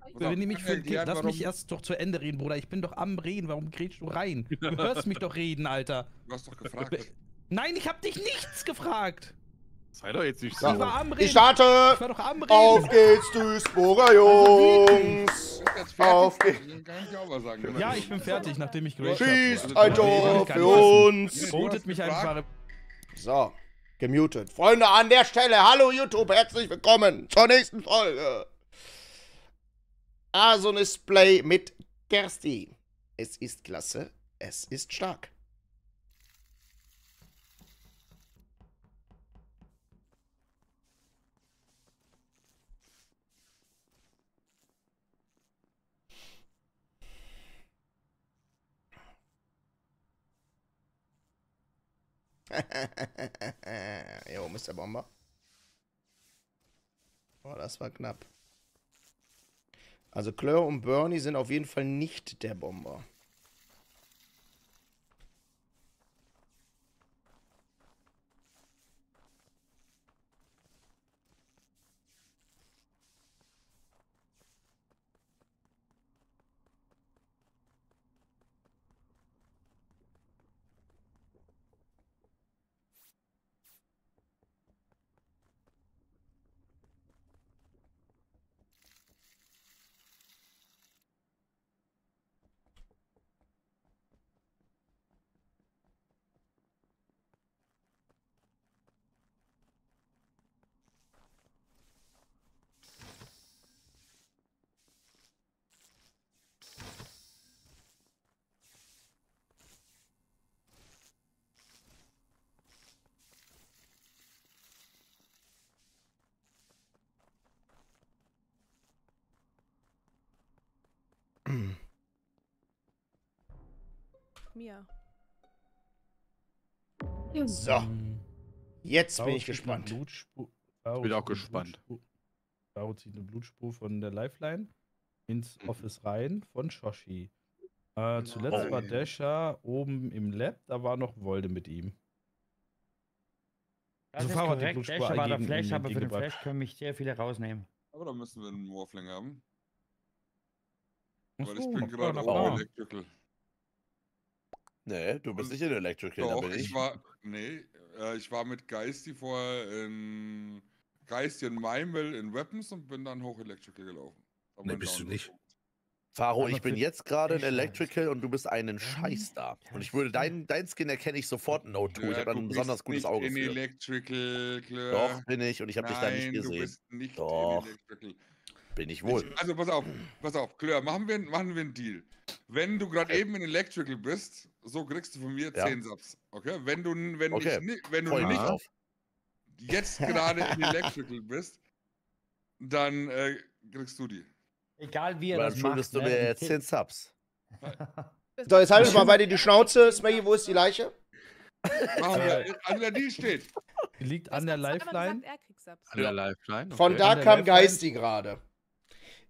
Also, wenn ihr mich für ein Kind, lass mich erst doch zu Ende reden, Bruder. Ich bin doch am Reden. Warum grätschst du rein? Du hörst mich doch reden, Alter. Du hast doch gefragt. Nein, ich hab dich nichts gefragt. Sei doch jetzt nicht so. Ich starte. Ich war doch am Reden. Auf geht's, Duisburger Jungs. Auf geht's. Ja, ich bin fertig, nachdem ich geraged habe. Schießt ein Tor für uns. Votet mich einfach. So. Gemutet. Freunde, an der Stelle, hallo YouTube, herzlich willkommen zur nächsten Folge. Asonis Play mit Kersti. Es ist klasse, es ist stark. Jo, Mr. Bomber. Oh, das war knapp. Also Claire und Bernie sind auf jeden Fall nicht der Bomber. Mia. So. Jetzt bin ich gespannt. Ich bin auch gespannt. Caro zieht eine Blutspur von der Lifeline ins Office rein von Shoshi. Zuletzt war Dasha oben im Lab, da war noch Volde mit ihm. Das ist korrekt, Dasha war der Flash, aber für den Flash können mich sehr viele rausnehmen. Aber da müssen wir einen Warfling haben. Weil ich bin gerade oben Electrical. Nee, du bist nicht in Electrical, da bin ich. Ich war mit Geisty vorher in... Geisty in Mimel in Weapons und bin dann hoch Electrical gelaufen. Ne, bist du nicht. Faro, ich bin jetzt gerade in Electrical und du bist einen Scheiß da. Und ich würde dein Skin erkenne ich sofort in O2. Ja, ich habe ein besonders gutes Auge für. Du bist in Electrical, Claire. Doch, bin ich und ich habe dich da nicht gesehen. Du bist nicht in Electrical. Bin ich wohl. Also pass auf, Claire, machen wir einen Deal. Wenn du gerade eben in Electrical bist, so kriegst du von mir 10 Subs. Okay? Wenn du nicht jetzt gerade in Electrical bist, dann kriegst du die. Egal wie er das macht. Dann schuldest du mir jetzt 10 Subs. So, jetzt haltet mal beide die Schnauze. Smaggy, wo ist die Leiche? An der Deal steht. Liegt an der Lifeline. An der Lifeline. Von da kam Geisty gerade.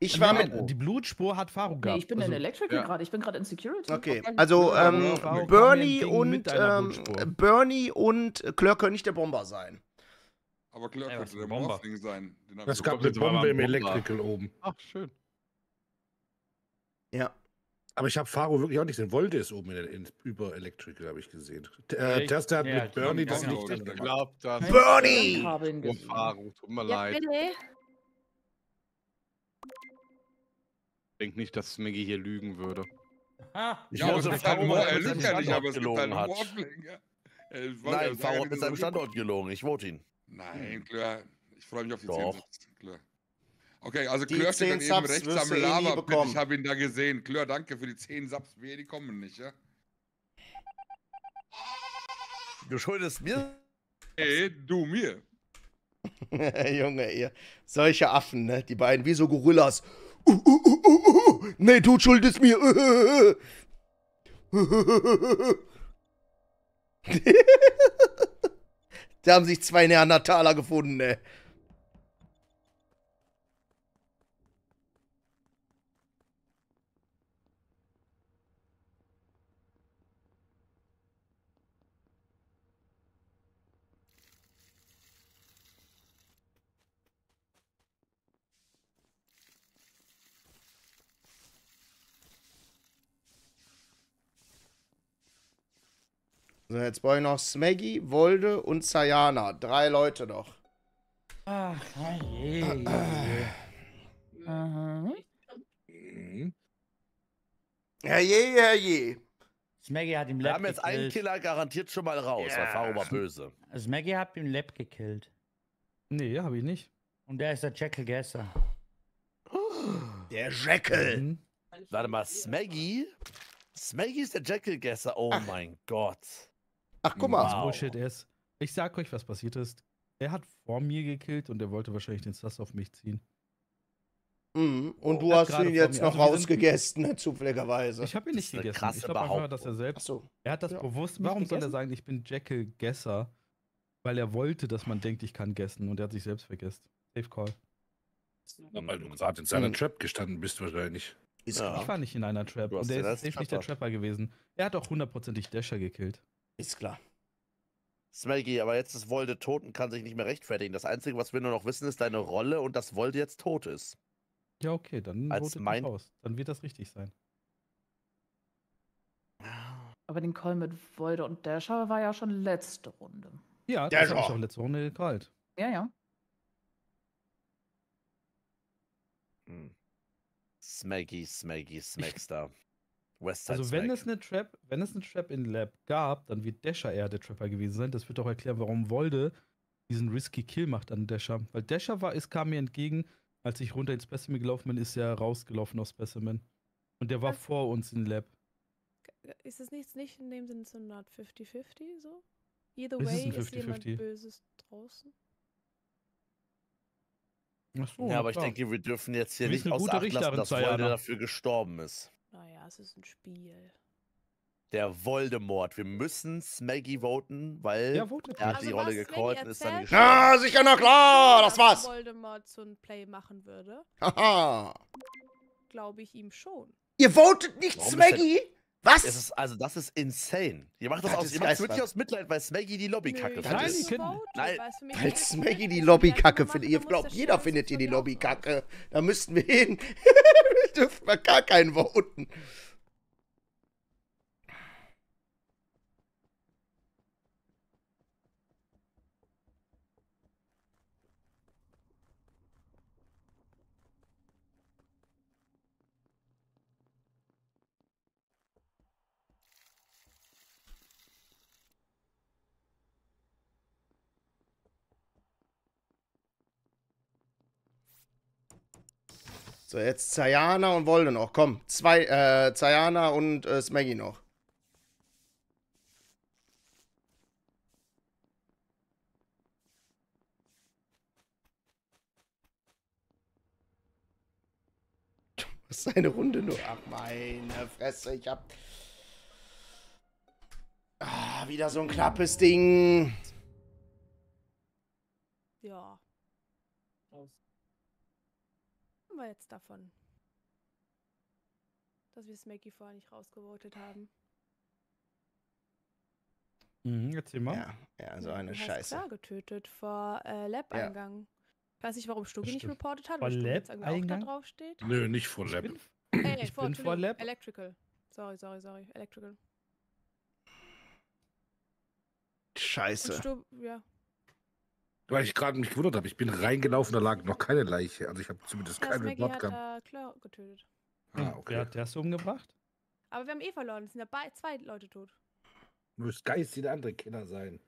Ich war mit. Die Blutspur hat Faro gehabt. Nee, ich bin in Electrical gerade. Ich bin gerade in Security. Okay. Also Bernie und Claire können nicht der Bomber sein. Aber Claire könnte der Bomber sein. Es gab eine Bombe im Electrical oben. Ach schön. Ja. Aber ich habe Faro wirklich auch nicht gesehen. Volde ist oben über Electrical, habe ich gesehen. Das hat mit Bernie das nicht geglaubt. Bernie! Oh, Faro, tut mir leid. Ich denke nicht, dass Smaggy hier lügen würde. Ich glaube, Faro ist nicht gelogen hat. Nein, Faro hat mit seinem Standort gelogen. Ich vote ihn. Nein, klar. Ich freue mich auf die 10 Sitz. Okay, also Claire steht dann eben rechts am Lava-Pit. Ich habe ihn da gesehen. Claire, danke für die 10 Subs. Wir, die kommen nicht, ja? Du schuldest mir? Ey, du mir. Junge, ihr. Solche Affen, ne? Die beiden, wie so Gorillas. Nee, du schuldest mir. Da haben sich 2 Neandertaler gefunden, ne? So, jetzt brauche ich noch Smeggy, Wolde und Sayana. 3 Leute noch. Ach, je. Herrje, herrje. Smeggy hat im Lab gekillt. Wir haben jetzt einen Killer garantiert schon mal raus. Yeah. Erfahrung war böse. Smeggy hat im Lab gekillt. Nee, habe ich nicht. Und der ist der Jekyll Gesser. Der Jekyll. Mhm. Warte mal, Smeggy? Smeggy ist der Jekyll Gesser. Oh mein Gott. Ach, guck mal. Wow. Bullshit ist. Ich sag euch, was passiert ist. Er hat vor mir gekillt und er wollte wahrscheinlich den Sass auf mich ziehen. Mhm. Und du hast ihn jetzt noch rausgegessen, zufälligerweise. Ich habe ihn nicht gegessen. Krasse ich glaube einfach, dass er selbst... So. Er hat das bewusst nicht gegessen? Soll er sagen, ich bin Jekyll Gesser? Weil er wollte, dass man denkt, ich kann gessen. Und er hat sich selbst vergessen. Safe Call. Ja, weil du gerade in seiner Trap gestanden bist wahrscheinlich. Ja. Ich war nicht in einer Trap. Und der ist safe nicht der Trapper gewesen. Er hat auch hundertprozentig Dasher gekillt. Ist klar. Smeggy, aber jetzt ist Wolde tot und kann sich nicht mehr rechtfertigen. Das Einzige, was wir nur noch wissen, ist deine Rolle und dass Wolde jetzt tot ist. Ja, okay, dann votet man aus. Dann wird das richtig sein. Aber den Call mit Wolde und Dasher war ja schon letzte Runde. Ja, das habe ich auch letzte Runde gekalt. Ja, ja. Hm. Smeggy, Smeggy, Smackstar. Also wenn es eine Trap in Lab gab, dann wird Dasher eher der Trapper gewesen sein. Das wird auch erklären, warum Wolde diesen risky Kill macht an Dasher. Weil Dasher kam mir entgegen, als ich runter ins Specimen gelaufen bin, ist er rausgelaufen aus Specimen. Und der war vor uns in Lab. Ist es nicht in dem Sinne so not 50-50 so? Either way ist jemand Böses draußen. Ach so, ja, aber ich denke, wir dürfen jetzt hier nicht außer Acht lassen, dass Wolde dafür gestorben ist. Naja, es ist ein Spiel. Der Voldemort. Wir müssen Smeggy voten, weil er hat die Rolle gecallt und ist dann gestorben. Ja, sicher, na klar, das war's. Wenn Voldemort so ein Play machen würde, glaube ich ihm schon. Ihr votet nicht Smeggy? Was? Also das ist insane. Ihr macht das wirklich aus Mitleid, weil Smeggy die Lobbykacke findet. Nein, weil Smeggy die Lobbykacke findet. Ihr glaubt, jeder findet hier die Lobbykacke. Da müssten wir hin. Dürfen wir gar keinen voten. So, jetzt Sayana und Wolde noch. Komm, Sayana und Smeggy noch. Was ist eine Runde nur? Ach, meine Fresse, ich hab... Ah, wieder so ein knappes Ding. Ja. Wir jetzt davon, dass wir Smeggy vorher nicht rausgevotet haben. Erzähl mal. Ja, so eine Scheiße. Klar getötet vor Lab-Eingang. Ich weiß nicht, warum Stuggi nicht reportet hat, weil Stuggi jetzt auch da drauf steht. Nö, nicht vor Lab. Ich bin vor Lab. Electrical. Sorry. Electrical. Scheiße. Weil ich gerade mich gewundert habe, ich bin reingelaufen, da lag noch keine Leiche. Also ich habe zumindest keinen Bloodcam. Klar getötet. Ah, okay. Der hast du umgebracht? Aber wir haben verloren, es sind ja 2 Leute tot. Muss Geist der andere Kinder sein.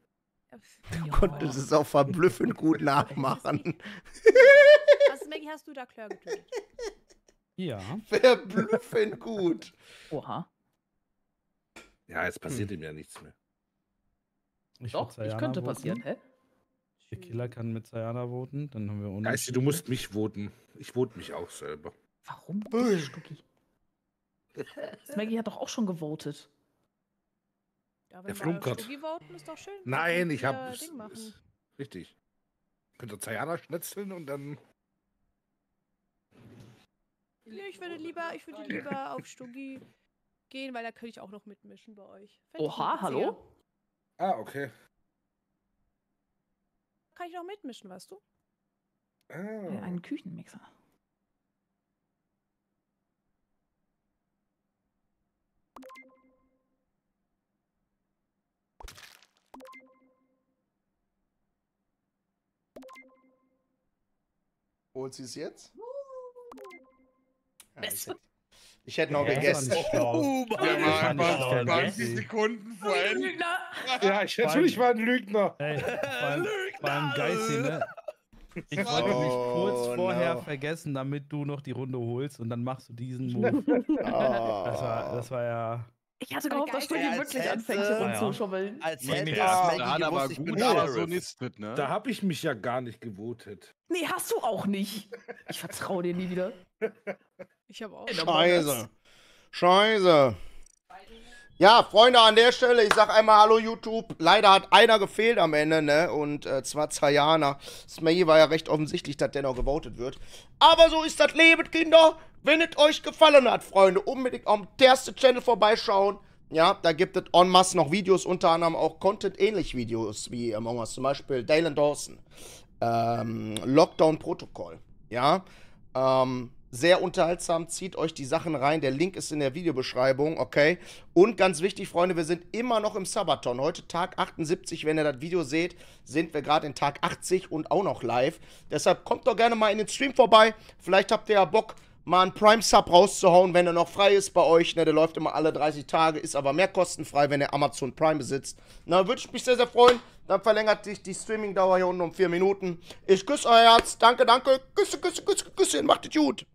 Du konntest es auch verblüffend gut nachmachen. Was, Maggie, hast du da Claire getötet? Ja. Verblüffend gut. Oha. Ja, jetzt passiert ihm ja nichts mehr. Ich könnte passieren, hä? Der Killer kann mit Sayana voten, dann haben wir ohne. Geisti, du musst mich voten. Ich vote mich auch selber. Warum? Stuggi. Smeggy hat doch auch schon gewotet. Ja, wenn Stuggi voten, ist doch schön. Nein, ich hab... Richtig. Könnte Sayana schnetzeln und dann... Nee, ich würde lieber auf Stuggi gehen, weil da könnte ich auch noch mitmischen bei euch. Oha, hallo? Ah, okay. Kann ich noch mitmischen, weißt du? Einen Küchenmixer. Holt sie es jetzt? Ja, ich hätte noch gegessen. Oh mein Gott, 20 Sekunden vorhin. Lügner! Ja, natürlich war ein Lügner. Hey, beim Geissi, ne? Ich wollte mich kurz vorher vergessen, damit du noch die Runde holst und dann machst du diesen Move. Das war ja... Ich hatte gehofft, dass du die wirklich anfängst rumzuschummeln. Ich bin Personist mit, ne? Da habe ich mich ja gar nicht gewotet. Nee, hast du auch nicht. Ich vertraue dir nie wieder. Ich habe auch... Scheiße. Ja, Freunde, an der Stelle, ich sag einmal Hallo YouTube. Leider hat einer gefehlt am Ende, ne? Und zwar Zayana. Smayi war ja recht offensichtlich, dass der noch gewotet wird. Aber so ist das Leben, Kinder. Wenn es euch gefallen hat, Freunde, unbedingt auf dem ersten Channel vorbeischauen. Ja, da gibt es en masse noch Videos, unter anderem auch Content-ähnlich Videos wie Among Us. Zum Beispiel Dalen Dawson. Lockdown-Protokoll. Ja, sehr unterhaltsam, zieht euch die Sachen rein. Der Link ist in der Videobeschreibung, okay? Und ganz wichtig, Freunde, wir sind immer noch im Sabaton. Heute Tag 78, wenn ihr das Video seht, sind wir gerade in Tag 80 und auch noch live. Deshalb kommt doch gerne mal in den Stream vorbei. Vielleicht habt ihr ja Bock, mal einen Prime-Sub rauszuhauen, wenn er noch frei ist bei euch. Ne, der läuft immer alle 30 Tage, ist aber mehr kostenfrei, wenn ihr Amazon Prime besitzt. Na, würde ich mich sehr, sehr freuen. Dann verlängert sich die Streaming-Dauer hier unten um 4 Minuten. Ich küsse euer Herz. Danke. Küsse. Macht es gut.